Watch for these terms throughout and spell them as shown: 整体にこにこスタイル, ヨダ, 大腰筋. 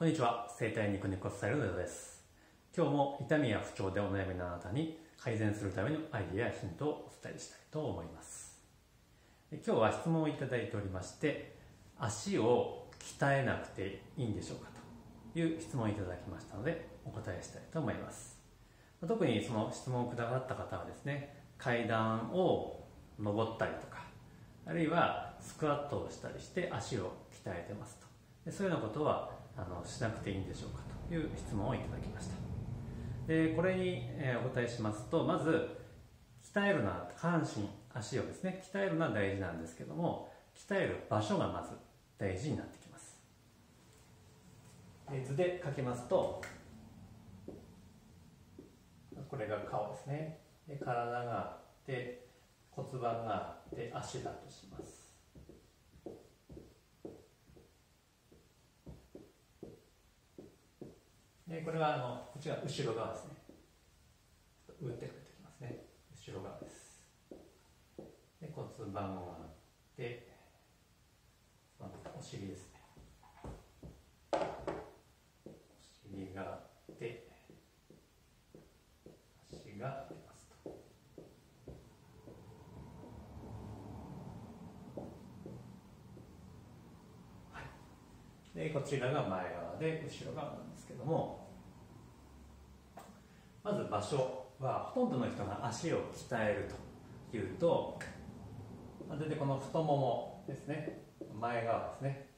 こんにちは、整体肉肉スタイルのヨダです。今日も痛みや不調でお悩みのあなたに改善するためのアイデアやヒントをお伝えしたいと思います。今日は質問をいただいておりまして、足を鍛えなくていいんでしょうかという質問をいただきましたので、お答えしたいと思います。特にその質問をくださった方はですね、階段を登ったりとか、あるいはスクワットをしたりして足を鍛えてますと。でそういうようなことはしなくていいんでしょうかという質問をいただきました。でこれにお答えしますと、まず鍛えるのは下半身、足をですね鍛えるのは大事なんですけども、鍛える場所がまず大事になってきます。図で書きますと、これが顔ですね。で体があって、骨盤があって、足だとします。でこれはこっちが後ろ側ですね。打ってくれてきますね。後ろ側です。で骨盤をあって、お尻ですね。お尻があって、足が出ますと。はい。でこちらが前側で、後ろ側なんですけども。まず場所は、ほとんどの人が足を鍛えるというと、大体この太ももですね、前側ですね、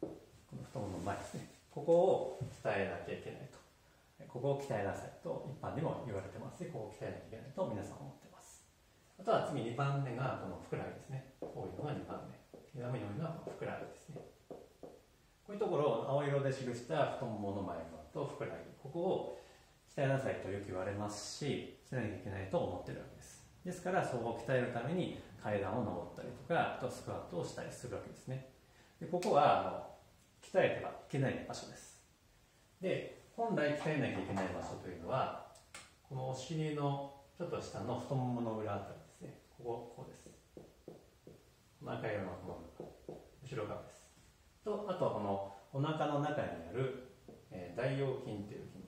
この太ももの前ですね、ここを鍛えなきゃいけないと、ここを鍛えなさいと一般にも言われてますし、ここを鍛えなきゃいけないと皆さん思ってます。あとは次2番目がこのふくらはぎですね。多いのが2番目、2番目に多いのがふくらはぎですね。こういうところを青色で記した太ももの前側とふくらはぎ、ここを鍛えなさいとよく言われますし、鍛えなきゃいけないと思ってるわけです。ですから、そこを鍛えるために階段を登ったりとか、あとスクワットをしたりするわけですね。でここは鍛えてはいけない場所です。で、本来鍛えなきゃいけない場所というのは、このお尻のちょっと下の太ももの裏あたりですね。ここです。この赤色の後ろ側です。と、あとはこのお腹の中にある大腰筋という筋肉。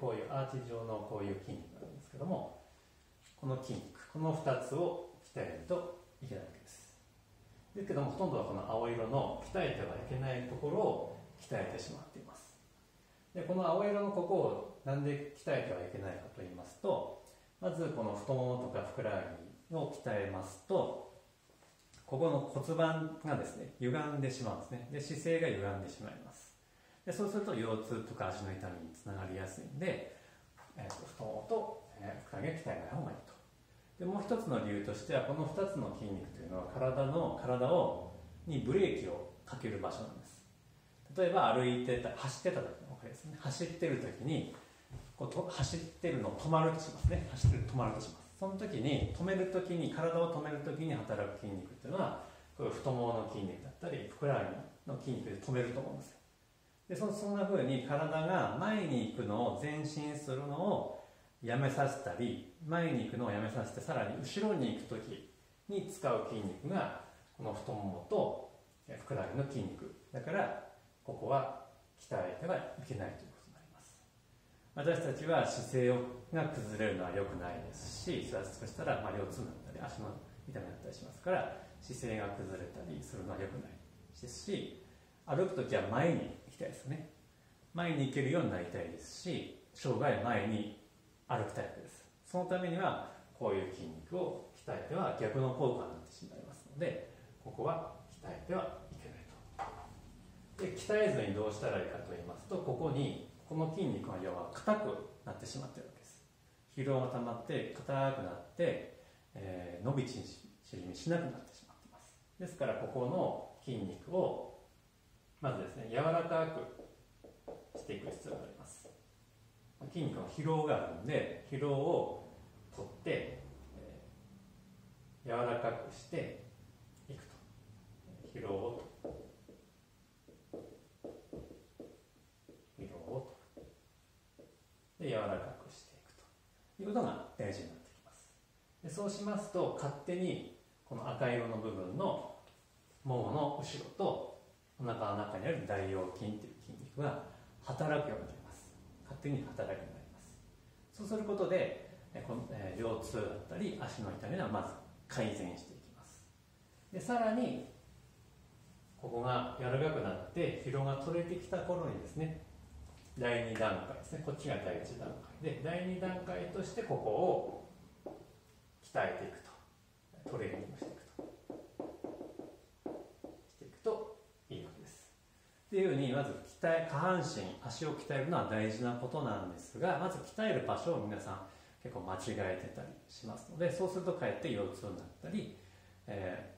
こういうアーチ状のこういう筋肉があるんですけども、この筋肉、この2つを鍛えるといけないわけです。ですけども、ほとんどはこの青色の鍛えてはいけないところを鍛えてしまっています。でこの青色のここをなんで鍛えてはいけないかと言いますと、まずこの太ももとかふくらはぎを鍛えますと、ここの骨盤がですね歪んでしまうんですね。で姿勢が歪んでしまいます。でそうすると腰痛とか足の痛みにつながりやすいんで、太ももとふくらはぎを鍛えない方がいいと。でもう一つの理由としては、この2つの筋肉というのは体にブレーキをかける場所なんです。例えば走ってた時のわけですね。走ってる時に走ってるのを止まるとしますね。走ってる止まるとします。その時に体を止める時に働く筋肉というのは、こういう太ももの筋肉だったりふくらはぎの筋肉で止めると思うんですよ。でそんな風に体が前に行くのを、前進するのをやめさせたり、前に行くのをやめさせて、さらに後ろに行く時に使う筋肉がこの太ももとふくらはぎの筋肉だから、ここは鍛えてはいけないということになります。私たちは姿勢が崩れるのは良くないですし、それは少したら腰痛になったり足の痛みになったりしますから、姿勢が崩れたりするのは良くないですし、歩く時は前に行きたいですね。前に行けるようになりたいですし、生涯前に歩きたいわけです。そのためにはこういう筋肉を鍛えては逆の効果になってしまいますので、ここは鍛えてはいけないと。で鍛えずにどうしたらいいかと言いますと、この筋肉の要は硬くなってしまっているわけです。疲労が溜まって硬くなって、伸び縮みしなくなってしまっています。ですから、ここの筋肉をまずですね、柔らかくしていく必要があります。筋肉の疲労があるんで、疲労を取って、柔らかくしていくと。疲労をで柔らかくしていくということが大事になってきます。でそうしますと、勝手にこの赤色の部分のももの後ろとお腹の中にある大腰筋という筋肉が働くようになります。勝手に働くようになります。そうすることでこの腰痛だったり足の痛みはまず改善していきます。でさらにここが柔らかくなって疲労が取れてきた頃にですね、第2段階ですね、こっちが第1段階で、第2段階としてここを鍛えていくと、トレーニングしていくといいわけです。っていうふうに、まず下半身、足を鍛えるのは大事なことなんですが、まず鍛える場所を皆さん結構間違えてたりしますので、そうするとかえって腰痛になったり、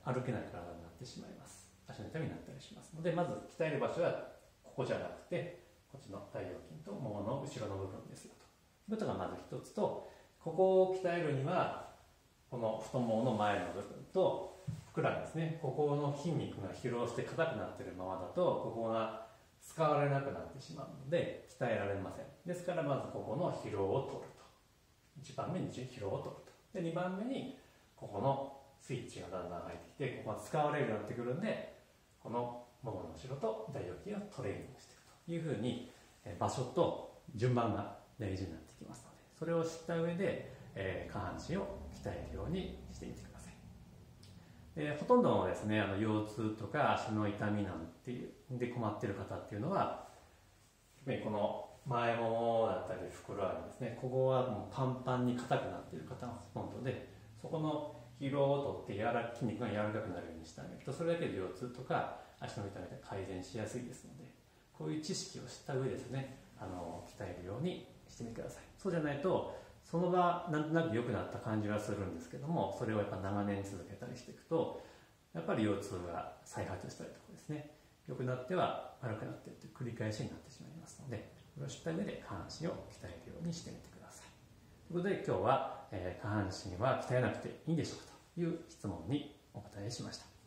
歩けない体になってしまいます。足の痛みになったりしますので、まず鍛える場所はここじゃなくて、こっちの大腰筋とももの後ろの部分ですよということがまず一つと、ここを鍛えるにはこの太ももの前の部分とふくらはぎですね、ここの筋肉が疲労して硬くなっているままだとここが使われなくなってしまうので鍛えられません。ですからまずここの疲労を取ると、1番目に疲労を取ると、で2番目にここのスイッチがだんだん入ってきて、ここが使われるようになってくるんで、このももの後ろと大腰筋をトレーニングしていくというふうに、場所と順番が大事になってきますので、それを知った上で、下半身を鍛えるようにしてみてください。ほとんどのですね、腰痛とか足の痛みなんていうで困ってる方っていうのは、この前ももだったりふくらはぎですね、ここはもうパンパンに硬くなっている方がほとんどで、そこの疲労を取って筋肉が柔らかくなるようにしてあげると、それだけで腰痛とか足の痛みが改善しやすいですので、こういう知識を知った上でですね、鍛えるようにしてみてください。そうじゃないと、その場なんとなく良くなった感じはするんですけども、それをやっぱ長年続けたりしていくと、やっぱり腰痛が再発したりとかですね、良くなっては悪くなってという繰り返しになってしまいますので、これを知った上で下半身を鍛えるようにしてみてください。ということで今日は、下半身は鍛えなくていいんでしょうかという質問にお答えしました。